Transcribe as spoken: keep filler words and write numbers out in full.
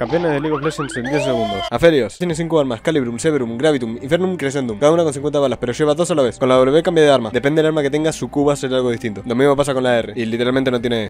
Campeones de League of Legends en diez segundos. Afelios tiene cinco armas: Calibrum, Severum, Gravitum, Infernum, Crescentum. Cada una con cincuenta balas, pero lleva dos a la vez. Con la W cambia de arma. Depende del arma que tenga, su Q va a ser algo distinto. Lo mismo pasa con la R. Y literalmente no tiene...